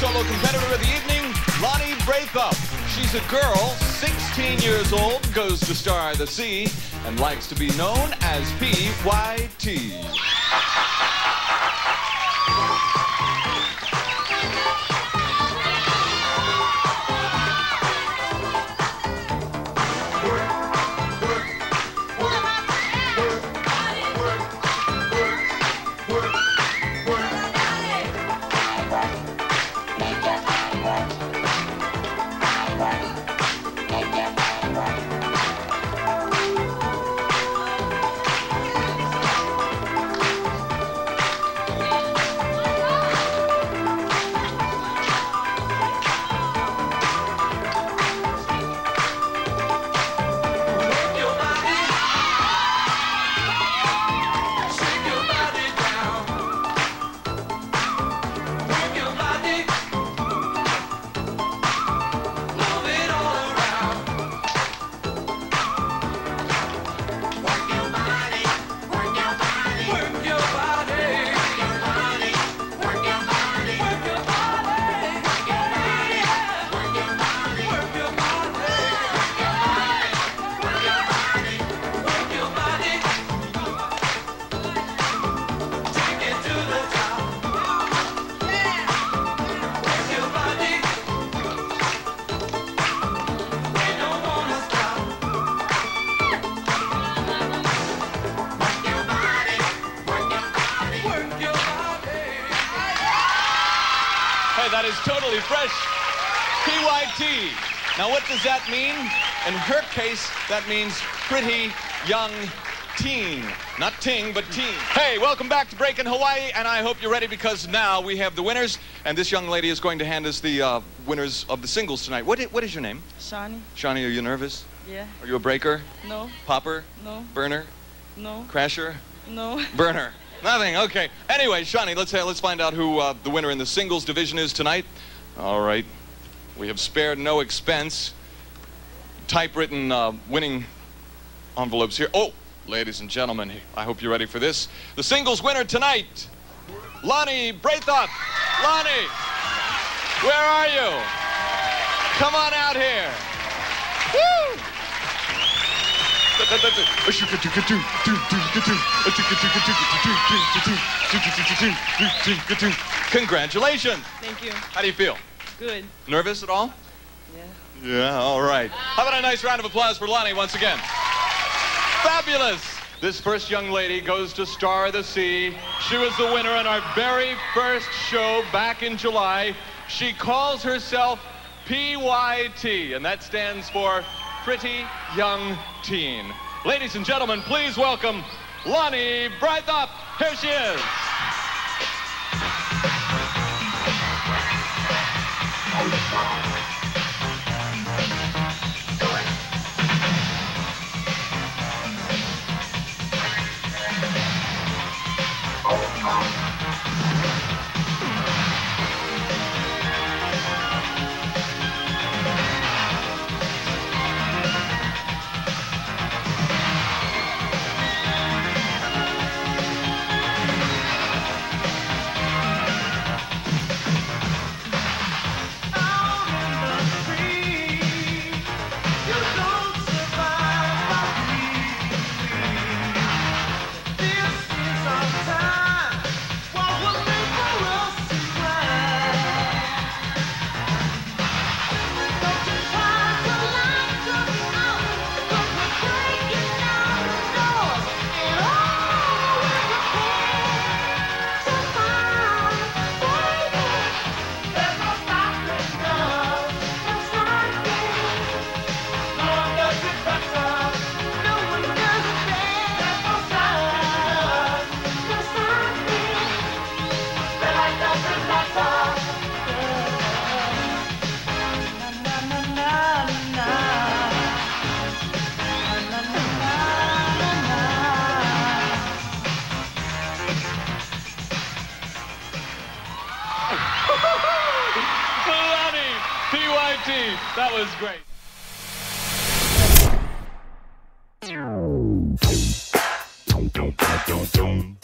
solo competitor of the evening, Lani Breithaupt. She's a girl, 16 years old, goes to Star of the Sea, and likes to be known as PYT. That is totally fresh. PYT. Now, what does that mean? In her case, that means pretty young teen. Not ting, but teen. Hey, welcome back to Breakin' Hawaii, and I hope you're ready because now we have the winners, and this young lady is going to hand us the winners of the singles tonight. What is your name? Shani. Shani, are you nervous? Yeah. Are you a breaker? No. Popper? No. Burner? No. Crasher? No. Burner? Nothing, okay. Anyway, Shani, let's find out who the winner in the singles division is tonight. All right. We have spared no expense. Typewritten winning envelopes here. Oh, ladies and gentlemen, I hope you're ready for this. The singles winner tonight, Lani Breithaupt. Lani, where are you? Come on out here. Woo! Congratulations. Thank you. How do you feel? Good. Nervous at all? Yeah. Yeah, all right. How about a nice round of applause for Lani once again? Fabulous. This first young lady goes to Star of the Sea. She was the winner in our very first show back in July. She calls herself PYT, and that stands for Pretty Young Teen. Ladies and gentlemen, please welcome Lani Breithaupt. Here she is. Lani, PYT, that was great.